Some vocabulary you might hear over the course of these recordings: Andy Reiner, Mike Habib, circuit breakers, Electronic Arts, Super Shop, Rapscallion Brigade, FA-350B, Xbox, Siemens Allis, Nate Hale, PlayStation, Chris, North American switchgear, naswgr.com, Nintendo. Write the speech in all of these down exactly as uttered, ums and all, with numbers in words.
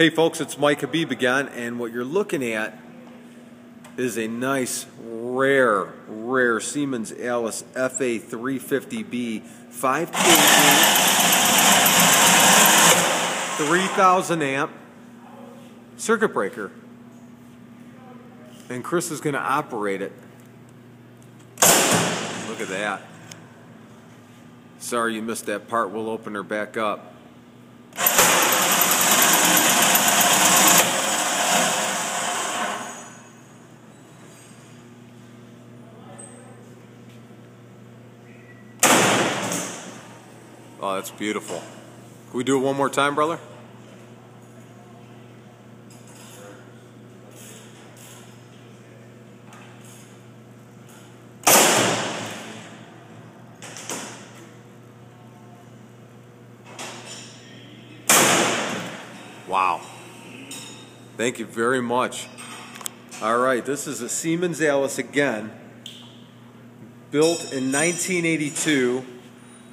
Hey folks, it's Mike Habib again, and what you're looking at is a nice, rare, rare Siemens Allis F A three fifty B five kilowatt, three thousand amp circuit breaker. And Chris is going to operate it. Look at that. Sorry you missed that part. We'll open her back up. Oh, that's beautiful. Can we do it one more time, brother? Wow. Thank you very much. All right, this is a Siemens Allis again, built in nineteen eighty-two.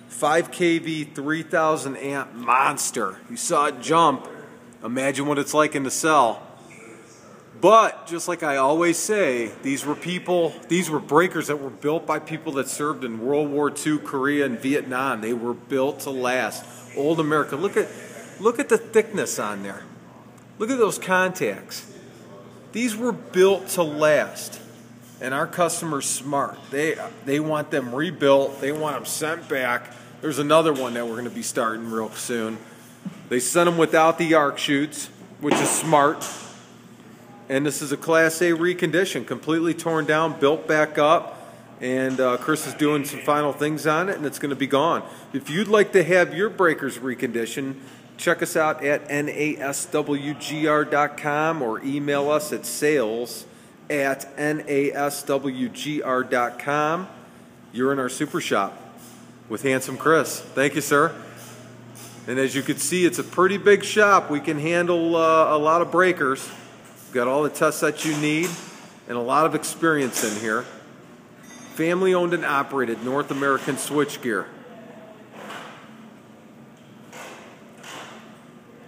five kilowatt, three thousand amp monster. You saw it jump. Imagine what it's like in the cell. But just like I always say, these were people, these were breakers that were built by people that served in World War Two, Korea, and Vietnam. They were built to last. Old America. Look at, look at the thickness on there. Look at those contacts. These were built to last. And our customers smart. They they want them rebuilt. They want them sent back. There's another one that we're going to be starting real soon. They sent them without the arc chutes, which is smart. And this is a Class A recondition, completely torn down, built back up. And uh, Chris is doing some final things on it, and it's going to be gone. If you'd like to have your breakers reconditioned, check us out at N A S W G R dot com or email us at sales at N A S W G R dot com. You're in our super shop with Handsome Chris. Thank you, sir. And as you can see, it's a pretty big shop. We can handle uh, a lot of breakers. We've got all the tests that you need and a lot of experience in here. Family owned and operated, North American Switchgear.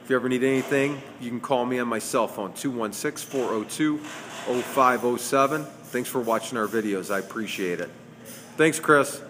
If you ever need anything, you can call me on my cell phone, two one six, four oh two, oh five oh seven. Thanks for watching our videos. I appreciate it. Thanks, Chris.